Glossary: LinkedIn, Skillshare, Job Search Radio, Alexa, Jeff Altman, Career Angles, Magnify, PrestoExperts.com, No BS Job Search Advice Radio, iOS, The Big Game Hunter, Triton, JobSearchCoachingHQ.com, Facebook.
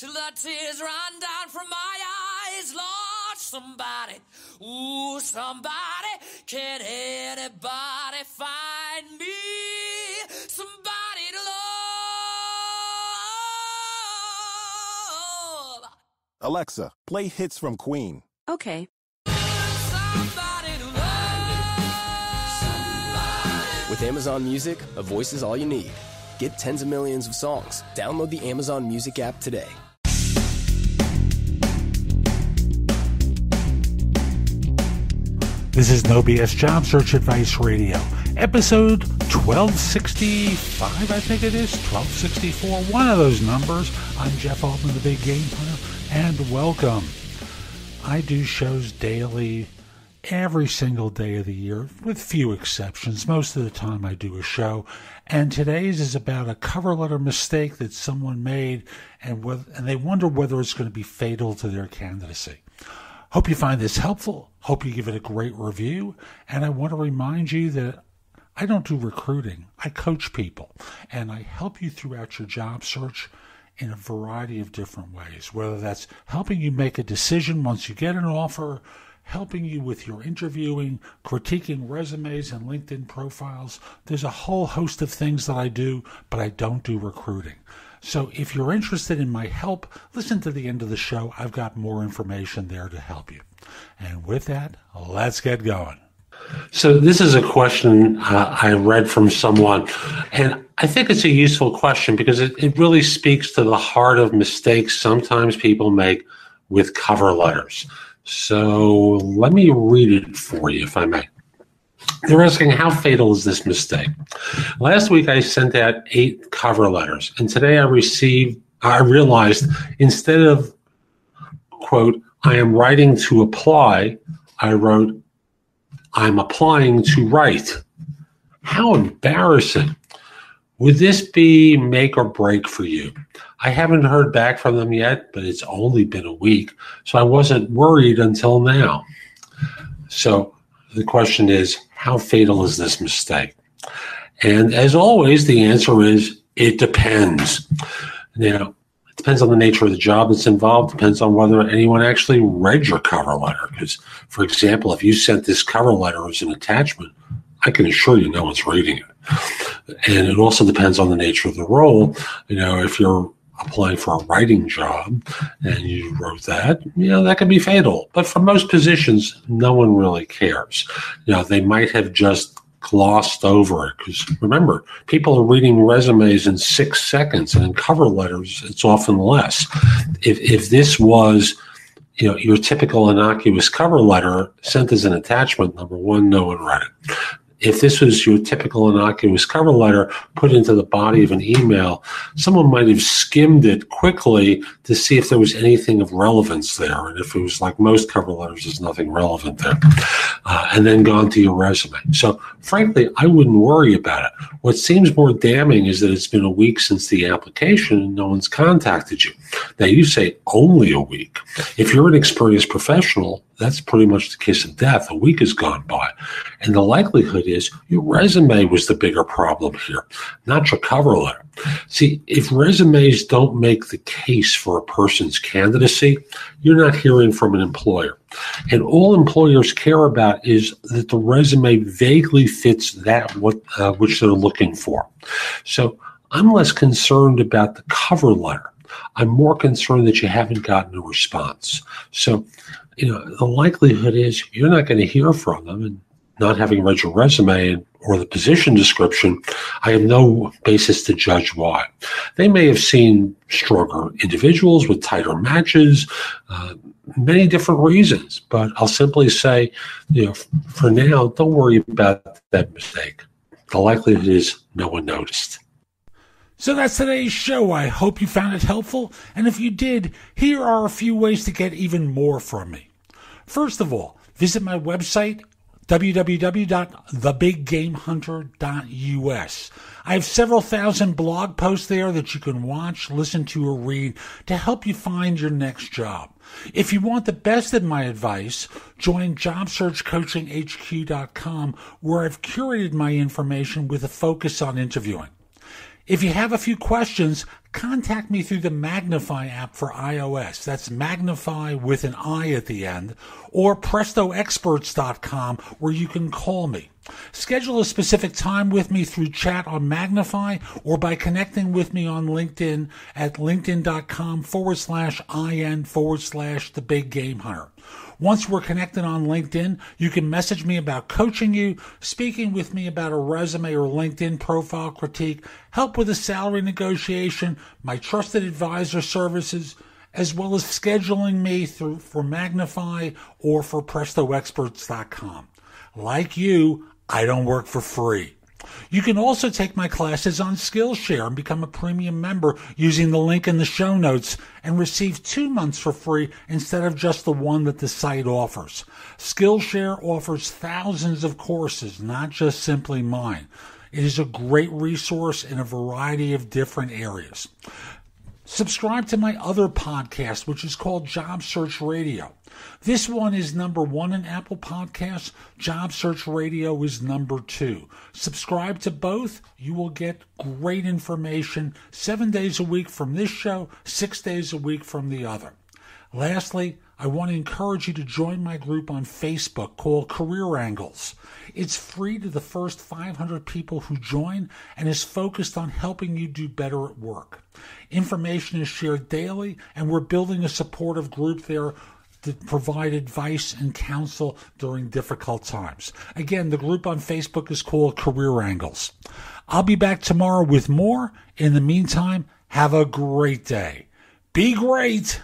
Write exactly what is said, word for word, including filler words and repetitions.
till the tears run down from my eyes, Lord, somebody, ooh, somebody, can anybody find me, somebody to love? Alexa, play hits from Queen. Okay. With Amazon Music, a voice is all you need. Get tens of millions of songs. Download the Amazon Music app today. This is No B S Job Search Advice Radio, episode twelve sixty-five, I think it is, twelve sixty-four, one of those numbers. I'm Jeff Altman, the Big Game Hunter, and welcome. I do shows daily, every single day of the year, with few exceptions. Most of the time I do a show, and today's is about a cover letter mistake that someone made, and whether, and they wonder whether it's going to be fatal to their candidacy. Hope you find this helpful. Hope you give it a great review, and I want to remind you that I don't do recruiting. I coach people, and I help you throughout your job search in a variety of different ways, whether that's helping you make a decision once you get an offer, helping you with your interviewing, critiquing resumes and LinkedIn profiles. There's a whole host of things that I do, but I don't do recruiting. So if you're interested in my help, listen to the end of the show. I've got more information there to help you. And with that, let's get going. So this is a question uh, I read from someone, and I think it's a useful question because it, it really speaks to the heart of mistakes sometimes people make with cover letters. So let me read it for you, if I may. They're asking, how fatal is this mistake? Last week, I sent out eight cover letters, and today I received, I realized instead of, quote, I am writing to apply, I wrote, I'm applying to write. How embarrassing. Would this be make or break for you? I haven't heard back from them yet, but it's only been a week, so I wasn't worried until now. So the question is, how fatal is this mistake? And as always, the answer is, it depends. Now, it depends on the nature of the job that's involved, depends on whether anyone actually read your cover letter. Because, for example, if you sent this cover letter as an attachment, I can assure you no one's reading it. And it also depends on the nature of the role. You know, if you're applying for a writing job and you wrote that, you know, that can be fatal. But for most positions, no one really cares. You know, they might have just glossed over it. Because remember, people are reading resumes in six seconds, and in cover letters, it's often less. If, if this was, you know, your typical innocuous cover letter sent as an attachment, number one, no one read it. If this was your typical innocuous cover letter put into the body of an email, someone might have skimmed it quickly to see if there was anything of relevance there. And if it was like most cover letters, there's nothing relevant there. Uh, and then gone to your resume. So frankly, I wouldn't worry about it. What seems more damning is that it's been a week since the application and no one's contacted you. Now you say only a week. If you're an experienced professional, that's pretty much the kiss of death. A week has gone by. And the likelihood is your resume was the bigger problem here, not your cover letter. See, if resumes don't make the case for a person's candidacy, you're not hearing from an employer. And all employers care about is that the resume vaguely fits that what uh, which they're looking for. So I'm less concerned about the cover letter. I'm more concerned that you haven't gotten a response. So, you know, the likelihood is you're not going to hear from them. And not having read your resume or the position description, I have no basis to judge why. They may have seen stronger individuals with tighter matches, uh, many different reasons. But I'll simply say, you know, for now, don't worry about that mistake. The likelihood is no one noticed. So that's today's show. I hope you found it helpful. And if you did, here are a few ways to get even more from me. First of all, visit my website, w w w dot the big game hunter dot u s. I have several thousand blog posts there that you can watch, listen to, or read to help you find your next job. If you want the best of my advice, join job search coaching H Q dot com, where I've curated my information with a focus on interviewing. If you have a few questions, contact me through the Magnify app for iOS. That's Magnify with an I at the end, or Presto Experts dot com, where you can call me. Schedule a specific time with me through chat on Magnify or by connecting with me on LinkedIn at linkedin.com forward slash IN forward slash The Big Game Hunter. Once we're connected on LinkedIn, you can message me about coaching you, speaking with me about a resume or LinkedIn profile critique, help with a salary negotiation, my trusted advisor services, as well as scheduling me through for Magnify or for Presto Experts dot com. Like you, I don't work for free. You can also take my classes on Skillshare and become a premium member using the link in the show notes and receive two months for free instead of just the one that the site offers. Skillshare offers thousands of courses, not just simply mine. It is a great resource in a variety of different areas. Subscribe to my other podcast, which is called Job Search Radio. This one is number one in Apple Podcasts. Job Search Radio is number two. Subscribe to both. You will get great information seven days a week from this show, six days a week from the other. Lastly, I want to encourage you to join my group on Facebook called Career Angles. It's free to the first five hundred people who join and is focused on helping you do better at work. Information is shared daily, and we're building a supportive group there to provide advice and counsel during difficult times. Again, the group on Facebook is called Career Angles. I'll be back tomorrow with more. In the meantime, have a great day. Be great!